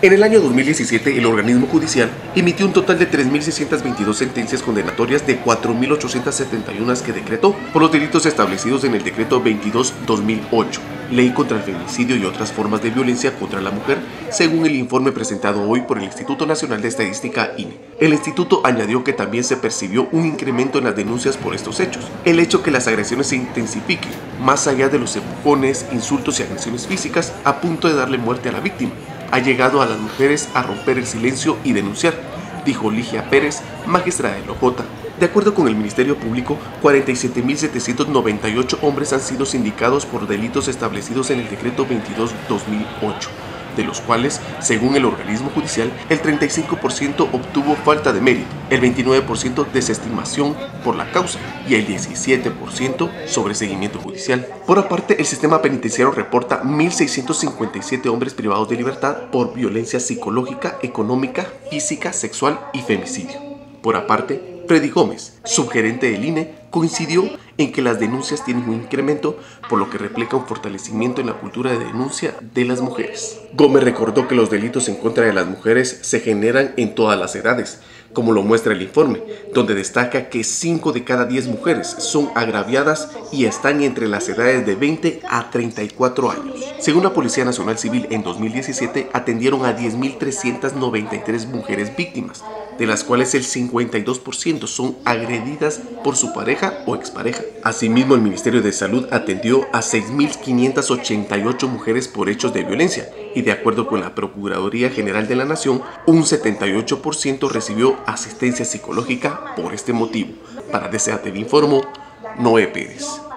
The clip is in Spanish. En el año 2017, el organismo judicial emitió un total de 3.622 sentencias condenatorias de 4.871 que decretó por los delitos establecidos en el Decreto 22-2008, Ley contra el Feminicidio y otras formas de violencia contra la mujer, según el informe presentado hoy por el Instituto Nacional de Estadística, INE. El instituto añadió que también se percibió un incremento en las denuncias por estos hechos. El hecho que las agresiones se intensifiquen, más allá de los empujones, insultos y agresiones físicas, a punto de darle muerte a la víctima, ha llegado a las mujeres a romper el silencio y denunciar, dijo Ligia Pérez, magistrada de Lojota. De acuerdo con el Ministerio Público, 47.798 hombres han sido sindicados por delitos establecidos en el Decreto 22-2008, de los cuales, según el organismo judicial, el 35% obtuvo falta de mérito, el 29% desestimación por la causa y el 17% sobreseguimiento judicial. Por aparte, el sistema penitenciario reporta 1.657 hombres privados de libertad por violencia psicológica, económica, física, sexual y femicidio. Por aparte, Fredy Gómez, subgerente del INE, coincidió en que las denuncias tienen un incremento, por lo que refleja un fortalecimiento en la cultura de denuncia de las mujeres. Gómez recordó que los delitos en contra de las mujeres se generan en todas las edades, como lo muestra el informe, donde destaca que 5 de cada 10 mujeres son agraviadas y están entre las edades de 20 a 34 años. Según la Policía Nacional Civil, en 2017 atendieron a 10.393 mujeres víctimas, de las cuales el 52% son agredidas por su pareja o expareja. Asimismo, el Ministerio de Salud atendió a 6.588 mujeres por hechos de violencia y, de acuerdo con la Procuraduría General de la Nación, un 78% recibió asistencia psicológica por este motivo. Para DCATV informó NOÉ Pérez.